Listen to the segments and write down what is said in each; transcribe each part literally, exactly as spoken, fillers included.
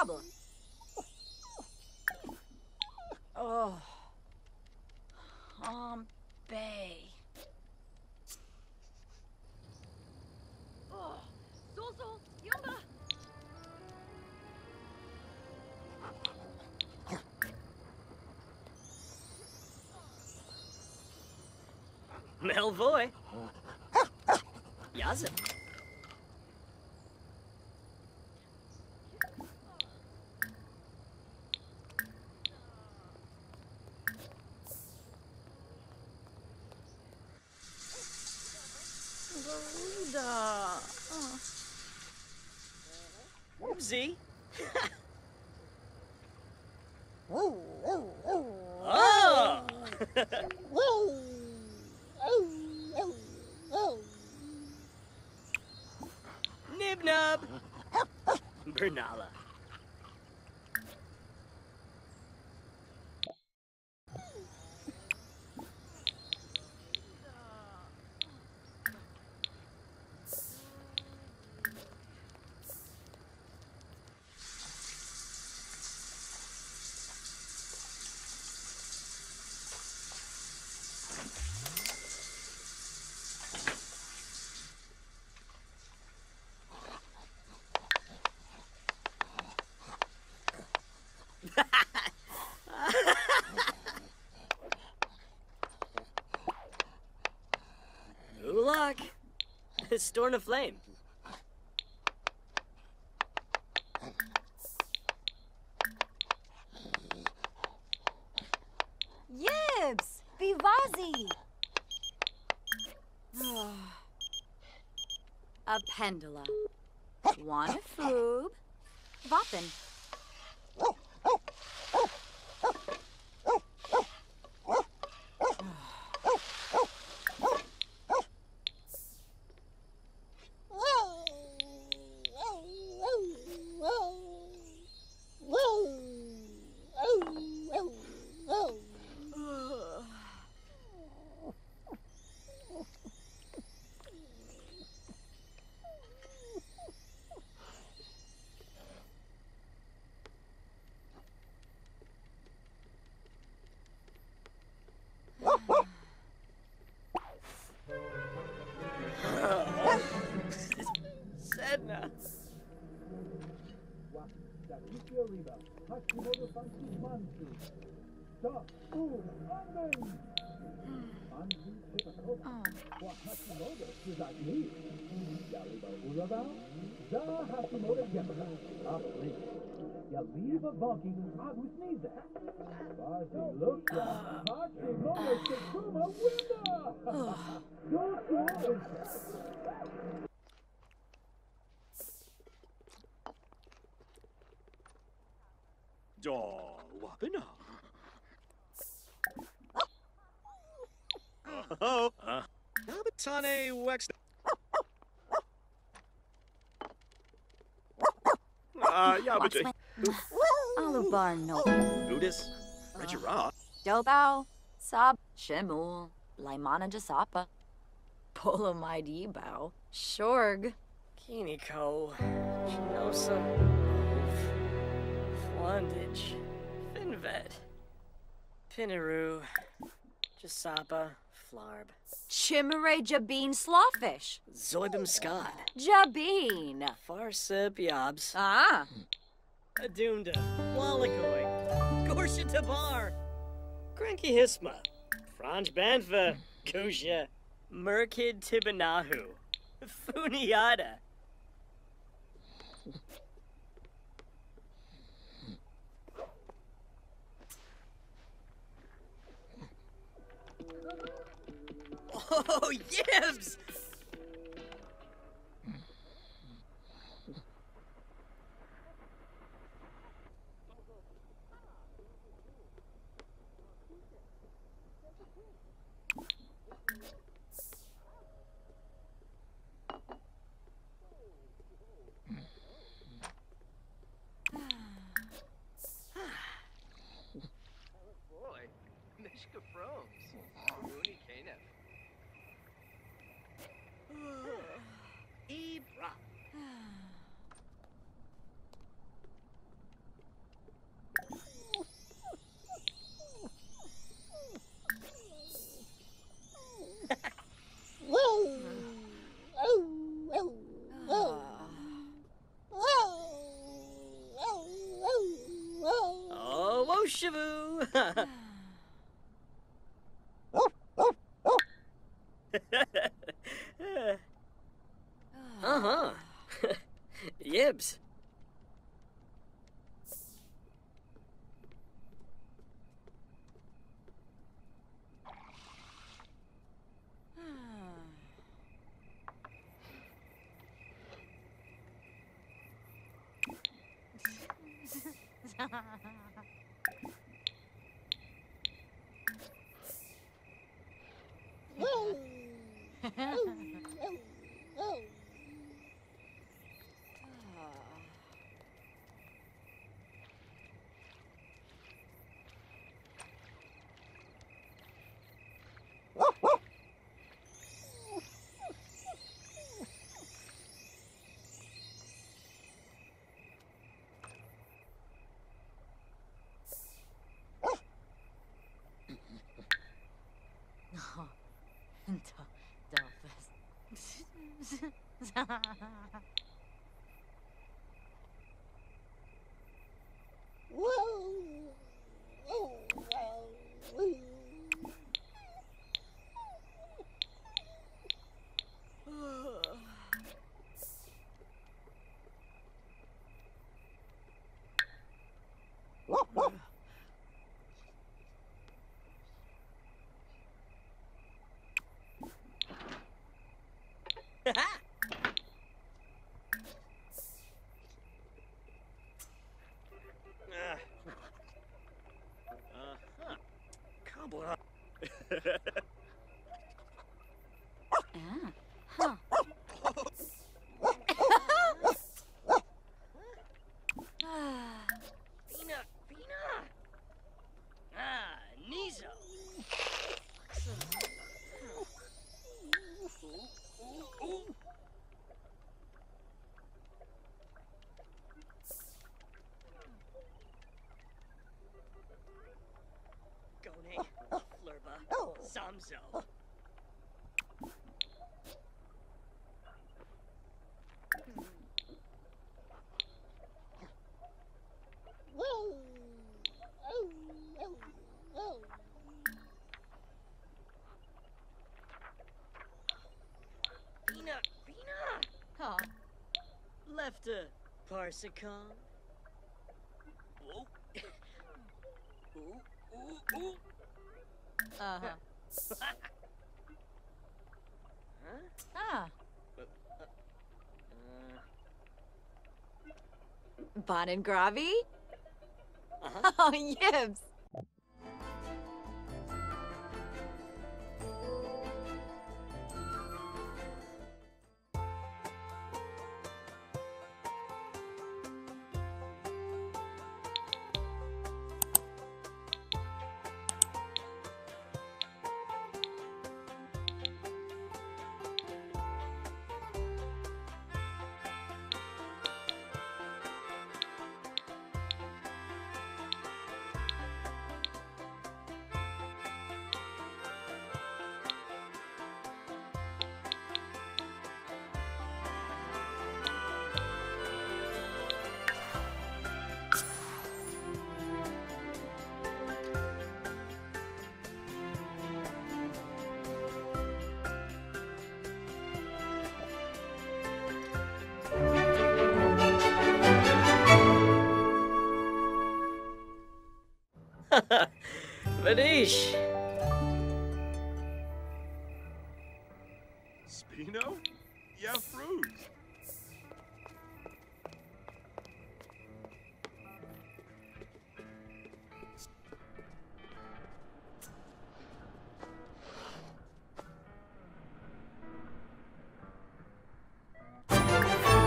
problem. Oh, um, Bay. Oh, Zozo, Yumba. Melvoy. Yazin. Garuda. Oopsie. Oh! Nibnub. Bernala. Good luck. Storm of Flame. Yibs! Bivazi! Oh. A pendula. One foob. Boppin. Oh, uh, Abatane Wax. Ah, Yabate. Alubar no. Udis, Regirah. Dobao, Sab, Shemul, Laimana Jasapa, Polomide Bao, Shorg, Kiniko, Chinosa, Flundage, Finvet, Pinaroo, Jasapa. Flarb. Chimere Jabeen Slawfish. Zoibim Scott. Jabeen. Farsip Yobs. Ah. Adunda. Wallagoy. Gorsha Tabar. Cranky Hisma. Franj Banfa. Kusha. Merkid Tibanahu. Funiata. Oh, Yibs! Shavu! Uh-huh. Yibs. Samzo. Peanut, peanut. Huh? Left a parsicum. Oh. Ooh, ooh, ooh. Uh-huh. Huh? Ah. Uh, uh. Bon and Gravi? Uh-huh. Oh, yibs. Vanish. Spino? Yeah, fruit.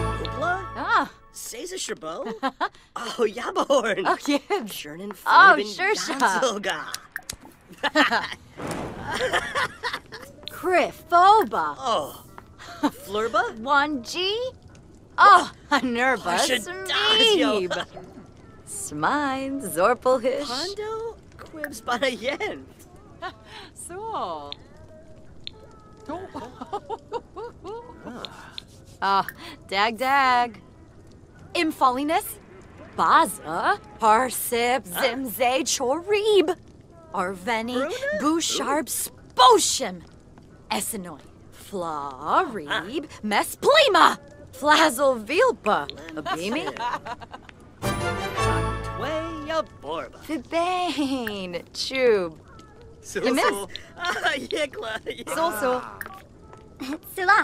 Oopla? Ah. Cesar Chabot? Oh, Yabahorn! Oh, yeah. Shernin oh, sure, Crifoba! Oh, Flurba? Wanji? Oh, Anerba, Smeeb! Smine, Zorpelhish. Hondo? Quibs Banayen. So. Oh, Dag Dag. Imfalinus? Baza, Parsip, Zimzay, Chorib, Arveni, Busharb, Sposhim, Essenoi, Fla, Reeb, Mesplima, Flazel, Vilpa, Abimi, Twaya, Borba, Fibane, Chub, Sulsul, Yekla, Sulsul, Sula.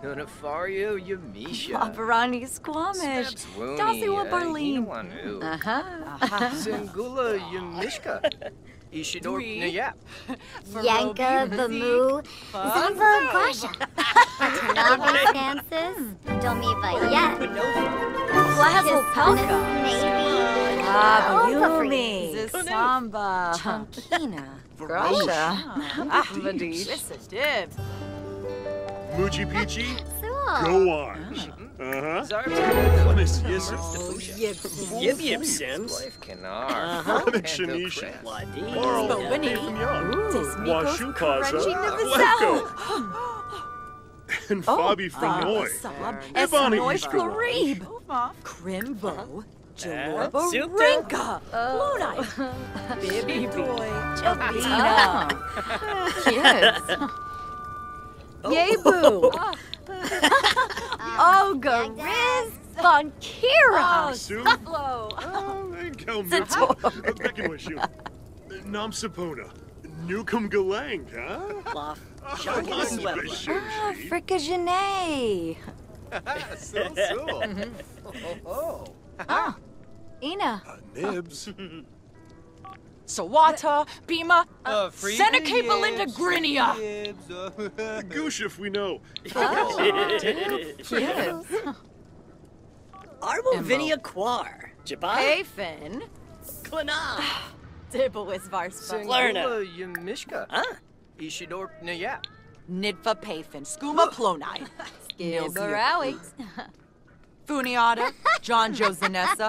Notafario Yamisha. Paparani Squamish. Dasiwa Barleen. Aha. Singula Yamishka. Ishidor Nayap. Yanka the Moo. Zamba Basha. Tanabi Dances. Domiva Yet. Flazzle Pelka. Maybe. Abayumi. Zisamba. Chunkina. Grasha. Ahmadi. This is dibs. Muji Peachy, go on. Uh huh. Miss Yissim. Yib Yib Sims. Uh huh. Shanisha. Moral Pimyon. Washu Kaza. Weko. And Fabi Fronoy. Ebony Ishkarib. Crimbo. Jalorbo Rinka. Lunai. Baby Boy. Jabina. Kids. Yebu! Ogariz! Von Kira! Suflo! Zator! Namsapona. Newcomb Galang, huh? Ah, Frickagenet! So, so. Oh, oh. Ina. Nibs. Sawata, Bima, uh, Seneca Belinda Grinia! Goosh if we know. Arbo Vinia Quar. Jabai. Afin. Klana. Dibawis Varspa. Lerna. Yamishka. Huh? Ishidor Nayap. Nidfa Pafin. Skooma Plonai. Gilbarawi. Funiata. John Josinessa.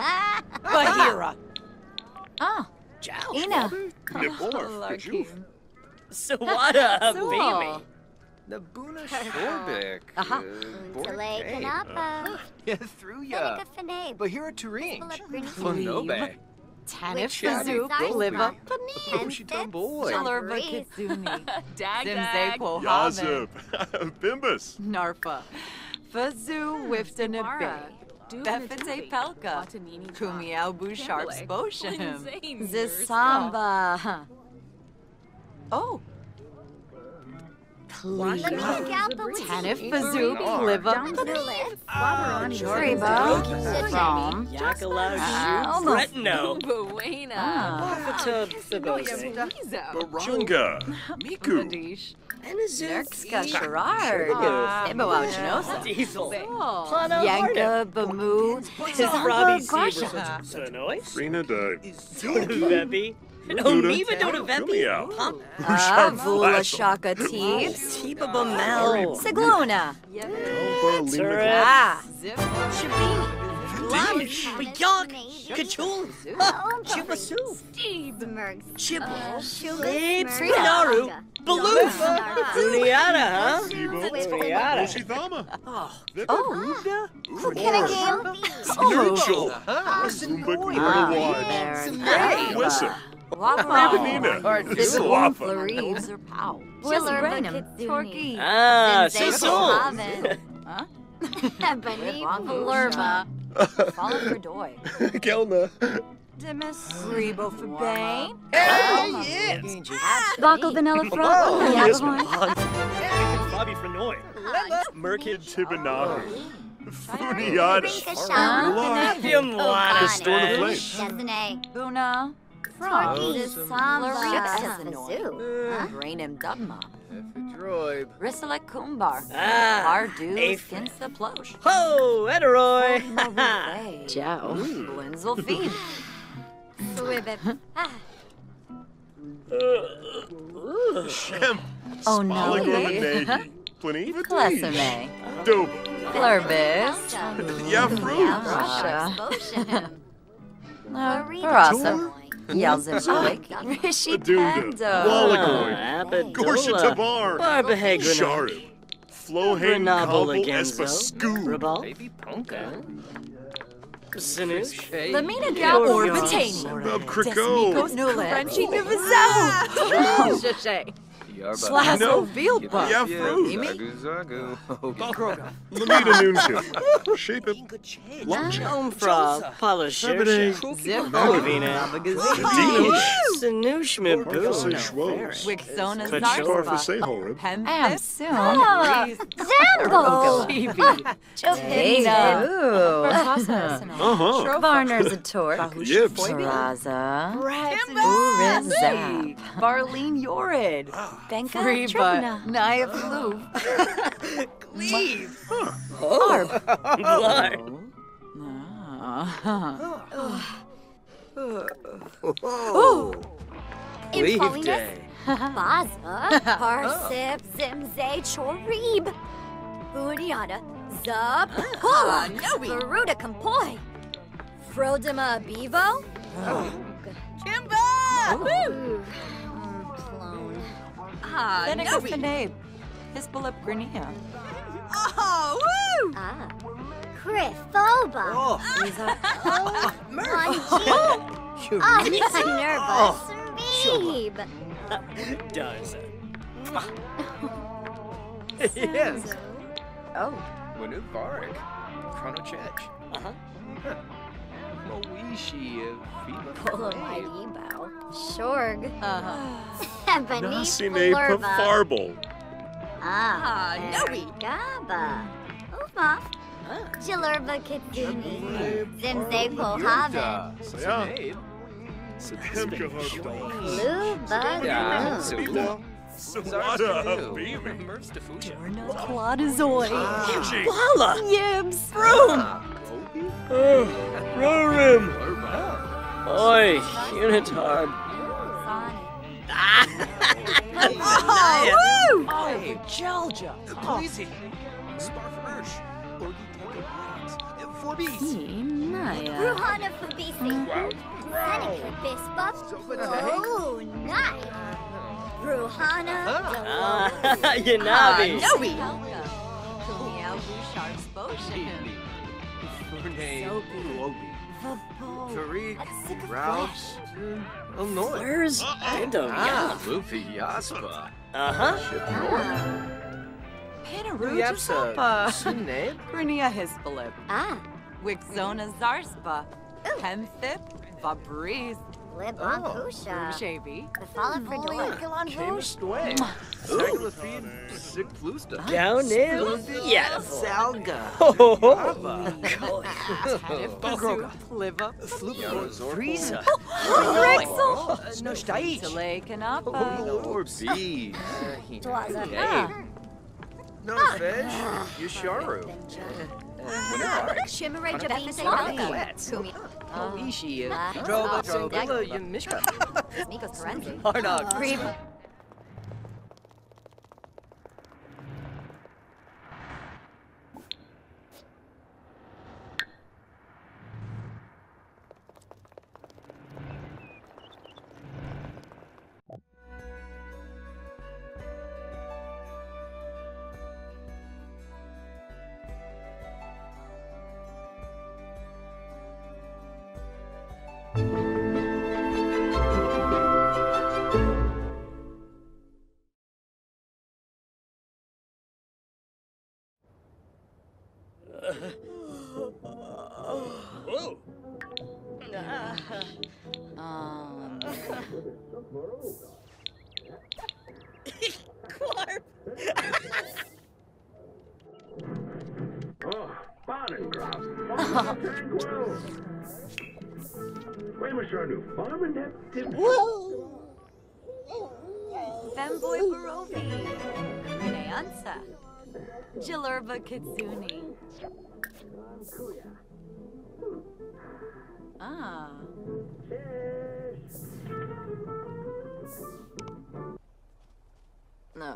Bahira. Ah. Jow. Ina. Nibor. Sawada. Baby. Nabuna Shorbik. Aha. Delay Kanapa. Through ya. Bahira Turin. Fonobe. Tanif Kazoop. Liva. Panine. Boy. Chalerba Kitsumi. Zimze Pohamed. Bimbus. Narfa. Fazoo Wiftanabay. Befete Pelka, Kumiao Busharps Bosham, Zisamba. Oh. Please. Tanif Bazoo, Liva, Joribo, Rom, Jackalao, Retno, Buena, Barunga, Miku. Zerkska Sherard, Iboao Genosa, Diesel, Yanka Bamu, Tisrabi Sibra, Sonoi, Frina Dai, Donavepi, Omiva Donavepi, Avula Shaka Teebs, Tiba Bamel, Siglona, Turab, Shabini, Lamish, Yog, Kachul, Chupasu, Chibble, Libs, Naru, Baloof! Uniata, huh? Uniata. Oshithama. Oh. Uda? Kukinagal. Snoodle. Snoodle. Wissa. Rabanina. Slappa. Willa. Torky. Ah, Sisson. Huh? Beneath Lerma. Follow for Doy. Kelna. Dimas, Rebo for Bane. Hell yes! Buckle Vanilla Frog. Yes, Bobby Franoy. Merkid Tibanahu. Funiada. Latium Lana. Storm of Flames. Buna. Froggy. Samba. Rainham Dubma. Droid. Rissalek Kumbar. Ardu. Skins the Plosh. Ho! Ederoy. Ciao. Blinzel Feed. Oh no, Pliny, Klesame, Doba, Flurbis, Yafru, Parasa, Yelzimshoik, Rishipendo, Wallagoy, Gorsha Tabar, Barbaheg, Sharu, Flohan, Kabul, Espa, Scoob, Baby Ponka. Lamina Gao or Batani. Bob Crico. Crunchy Nivazao. Slazzle Vilba. Yeah, Fruit. Balkroga. Lamina Noonship. Shape it. Lunch. Omfra. Polisher. Zip. Ovina. Sinush. Mibus. Wixona. Zarfa. Hem. Amsoon. Zambo. Jovina. Uh-huh. Barner's a torque. Yips. Raza. Bratz. Zap. Barleen Yorid. Thank you, Tribuna. Naya Flu. Cleave. Arb. Blar. Impollinus. Baza. Parsip. Zimze. Chorib. Uniana. Zub. Hola. Veruda Compoi. Frodima Bevo. Kimba! Ah, then no it name. His bullet grania. Oh, woo! Ah, Cryphoba. Oh, oh, Merv. Ah, Nerva. Sreeb. Does it? Yes. Oh. Wenu Barak. Chrono Chech. Uh huh. Moishi Viva. Polo Maibo. Shorg. Uh huh. Nasine Pafarbol. Ah, Noe. Gaba. Ufa. Jilurba Kituni. Zimze Pohaven. Sayaid. Luba. Sawada. Beaver. Quadazoi. Walla. Yibs. Broom. Rorim. Oi. Unitarb. Oh, woo! Oh, Jelja! Breezy! Spar from Ursh! Orgy Tango Plans! four Bs! Naya! Ruhana for Beasting! Seneca Bispa! Oh, nice! Ruhana! Ah, Yanabi! Noe! Kuliao Bouchard's Boshin! Fernay Uobi! Tariq, Ralph, Illinois. Where's Endo? Ah, Luffy Yaspa. Uh huh. Pinaruja Sopa. Sinead. Grinia Hisbalip. Ah. Wixona Zarspa. Hemthip. Fabriz. Libakusha. Shavy. The Fallen for Doyle. Chemist Way. Sagalafid. Sick Flusta. Down in. Yes. Salga. Ho ho ho. Bagroga. Liva. Flupa. Frieza. Rexel. Noshtai. Delay Kanapa. Or B. Dwaza. No veg. Yusharu. Shimmeray Japanese Salga. Oishi, Droba, Droba, Yamishka, Miko Serenzi, Hardog, Creep. Femboy Barovi, Reneansa, Jilurba Kitsuni. Ah. No.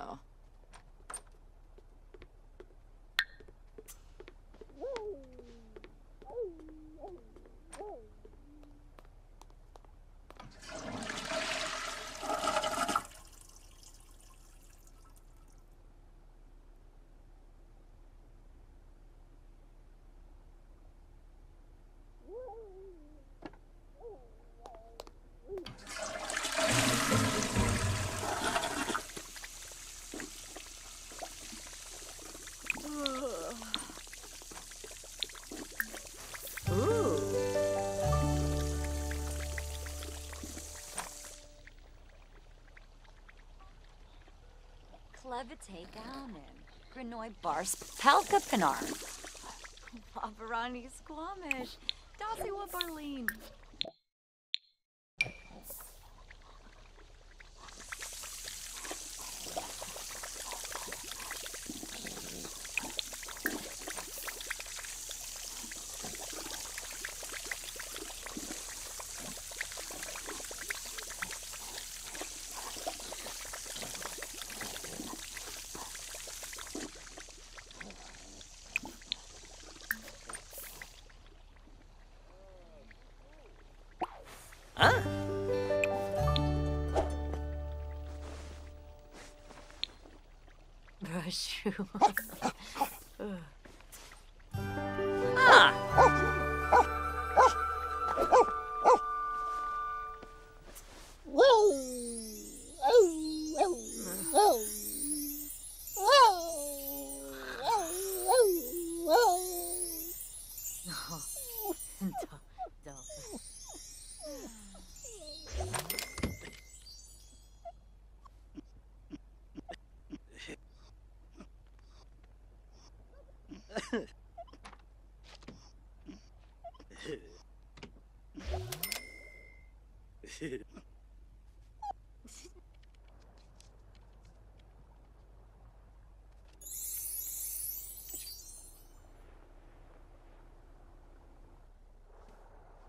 levitate down in Granoi Bars Palka Pinar. Wabarani Squamish. Dasiwa Barleen.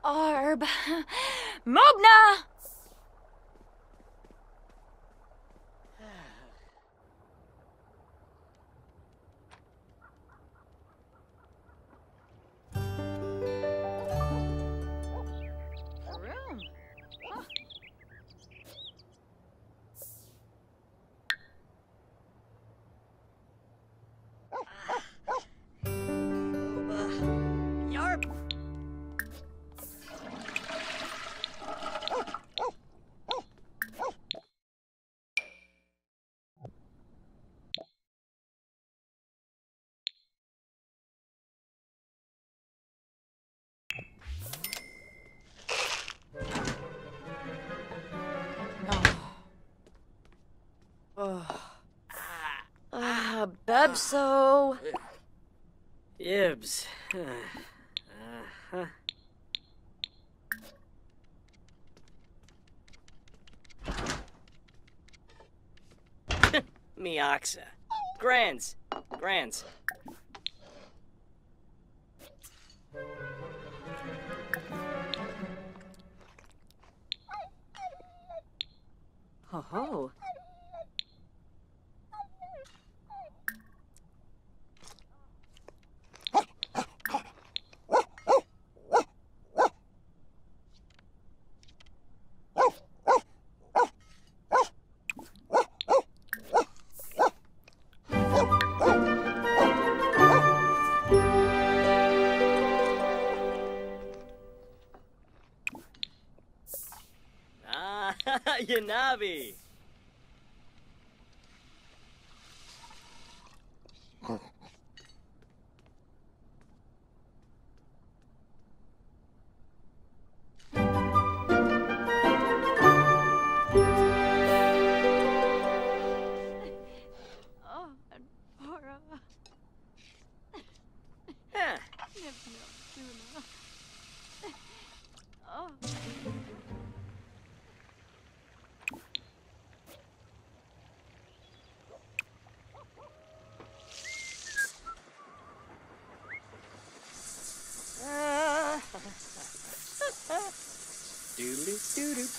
Arb, Mobna! So Ibs. Uh-huh. Mioxa. Grands. Grands. Ho ho. Yanabi!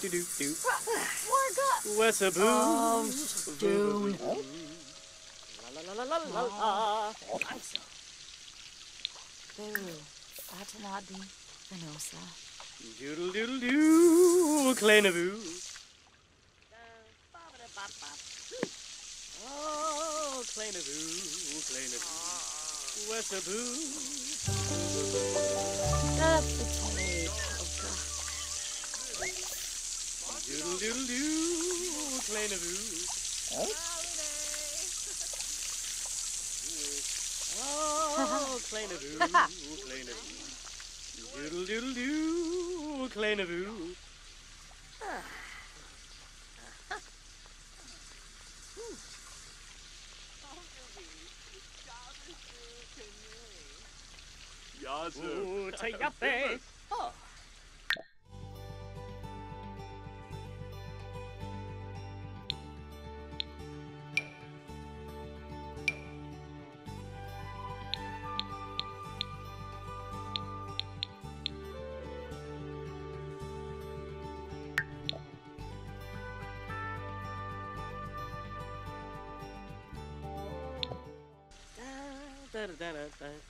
Do do do. What's a boom? Boom. La la la la la la. Boo. Atanabi. Venosa. Doodle doodle doo. Clenaboo. Oh, Clenaboo. Clenaboo. What's a boom? That's the play. Oh, God. Doodle doodle doo, plain of ooh. Oh, plain of ooh, plain of ooh. Doodle doodle doo, plain of ooh. Yasu. Tayape. Oh.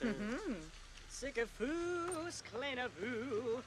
Mm-hmm. Sick of foos, clean of who.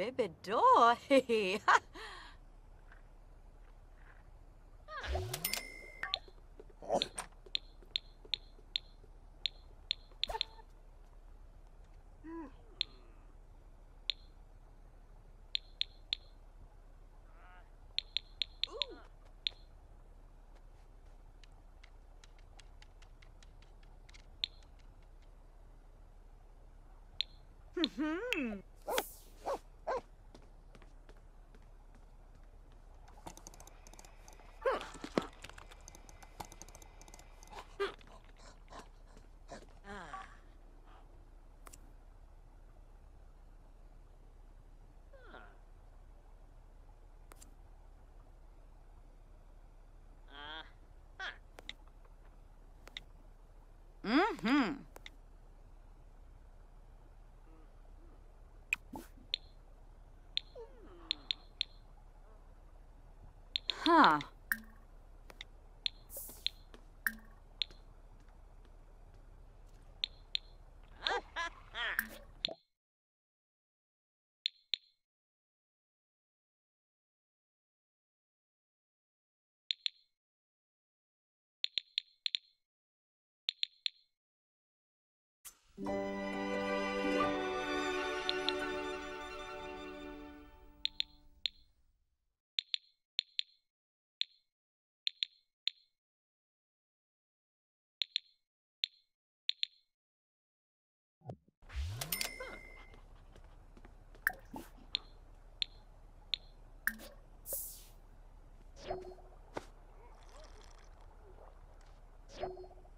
Baby door, hee ha! Hmm. Ah.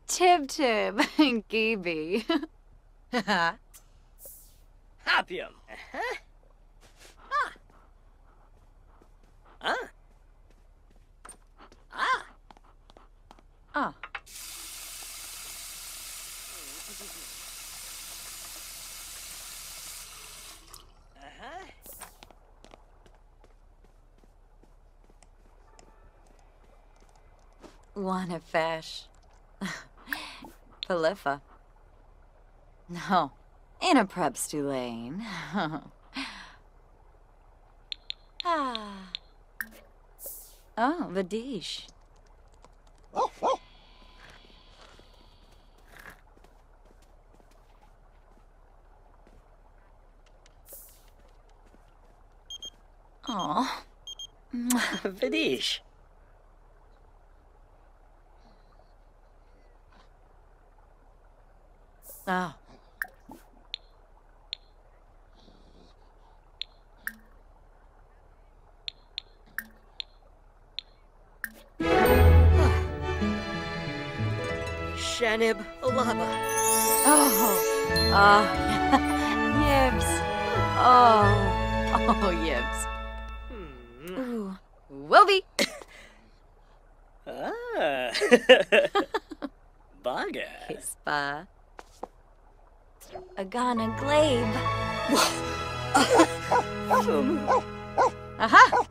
Tib Tib and Gibi. Haha. Hopium. Uh-huh. Ah. Ah. Ah. Ah. Wanna fish. Philippa. No, in a preps Tulane. Ah. Oh, Vadish. Oh, oh. Oh, Vadish. Oh. Shanib Alaba. Oh. Ah. Uh, Yibs. Oh. Oh, Yibs. Hmm. Ooh. Wilby. Ah. Baga. Kispa. Agana Glaive. Aha!